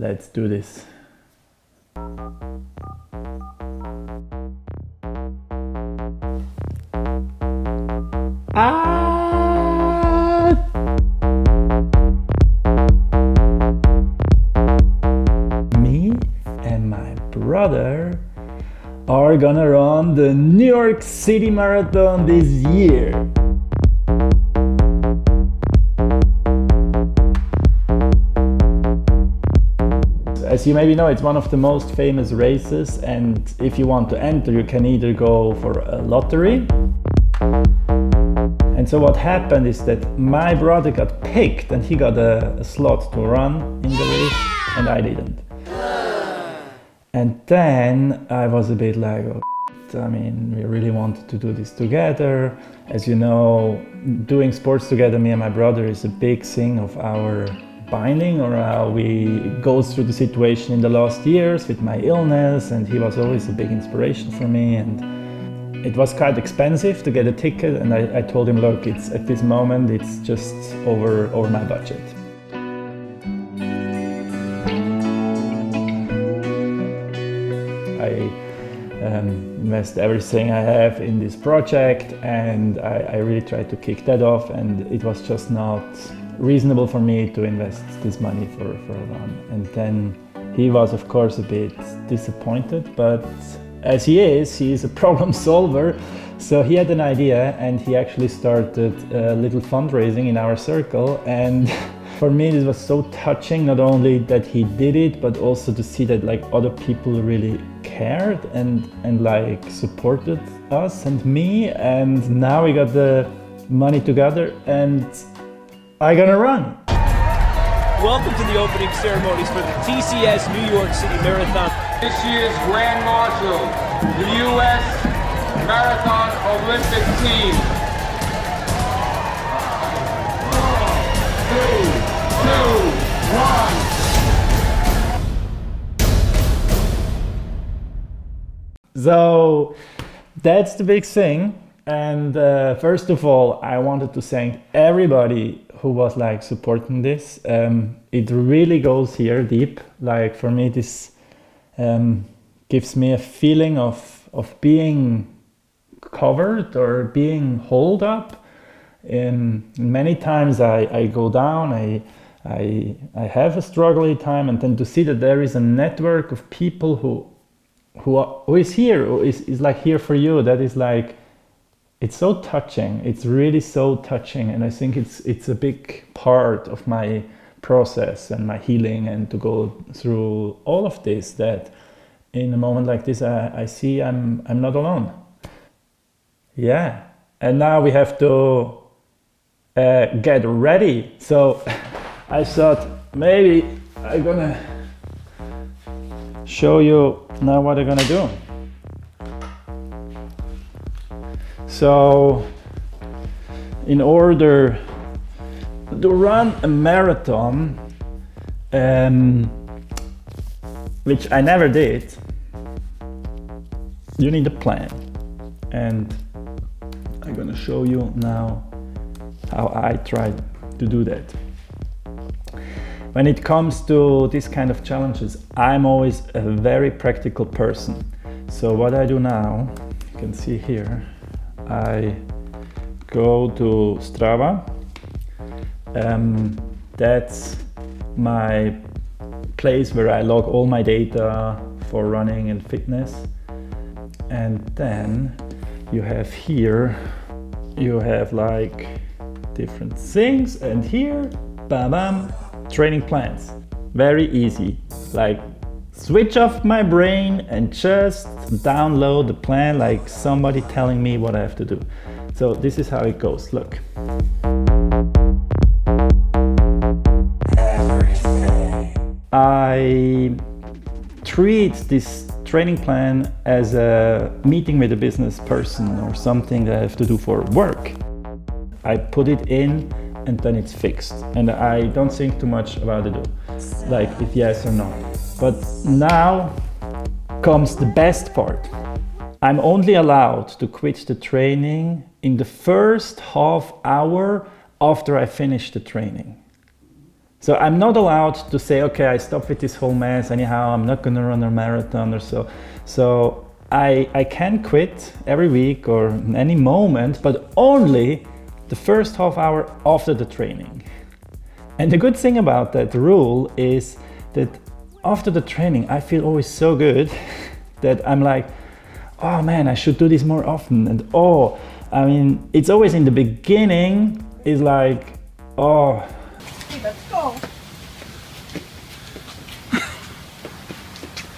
Let's do this. Me and my brother are gonna run the New York City Marathon this year. As you maybe know, it's one of the most famous races, and if you want to enter, you can either go for a lottery. And so what happened is that my brother got picked and he got a slot to run in the race, and I didn't. And then I was a bit like, oh, I mean, we really wanted to do this together. As you know, doing sports together, me and my brother, is a big thing of our binding, or how we go through the situation in the last years with my illness, and he was always a big inspiration for me. And it was quite expensive to get a ticket, and I told him, look, it's at this moment it's just over my budget. I invest everything I have in this project, and I really tried to kick that off, and it was just not reasonable for me to invest this money for a run. And then he was of course a bit disappointed, but as he is a problem solver, so he had an idea, and he actually started a little fundraising in our circle. And for me this was so touching, not only that he did it, but also to see that like other people really cared and like supported us and me. And now we got the money together and I'm gonna run. Welcome to the opening ceremonies for the TCS New York City Marathon. This year's Grand Marshal, the U.S. Marathon Olympic team. 3, 2, 1. So that's the big thing. And first of all, I wanted to thank everybody who was like supporting this. It really goes here deep. Like for me, this gives me a feeling of being covered or being holed up. Many times I go down, I have a struggling time, and then to see that there is a network of people who is here, who is like here for you, that is like, it's so touching. It's really so touching, and I think it's a big part of my process and my healing, and to go through all of this, that in a moment like this I see I'm not alone. Yeah, and now we have to get ready. So I thought maybe I'm gonna show you now what I'm gonna do. So, in order to run a marathon, which I never did, you need a plan. And I'm gonna show you now how I tried to do that. When it comes to these kind of challenges, I'm always a very practical person. So what I do now, you can see here, I go to Strava. That's my place where I log all my data for running and fitness. And then you have here, you have like different things, and here, bam bam, training plans. Very easy. Like switch off my brain and just download the plan, like somebody telling me what I have to do. So this is how it goes, look. I treat this training plan as a meeting with a business person or something that I have to do for work. I put it in and then it's fixed. And I don't think too much about it, like if yes or no. But now comes the best part. I'm only allowed to quit the training in the first half hour after I finish the training. So I'm not allowed to say, okay, I stopped with this whole mess anyhow, I'm not gonna run a marathon or so. So I can quit every week or any moment, but only the first half hour after the training. And the good thing about that rule is that after the training, I feel always so good that I'm like, oh man, I should do this more often. And oh, I mean, it's always in the beginning, it's like, oh, let's go.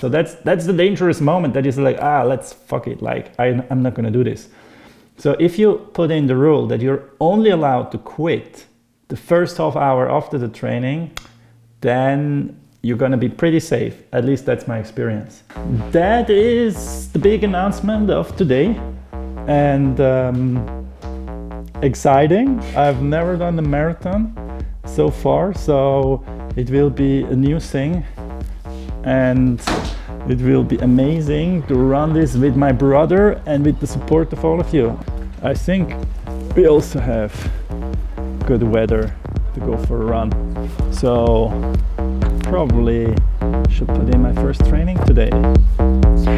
So that's the dangerous moment that is like, ah, let's fuck it, like I'm not gonna do this. So if you put in the rule that you're only allowed to quit the first half hour after the training, then you're gonna be pretty safe. At least that's my experience. That is the big announcement of today. And exciting. I've never done a marathon so far, so it will be a new thing and it will be amazing to run this with my brother and with the support of all of you. I think we also have good weather to go for a run, so probably should put in my first training today.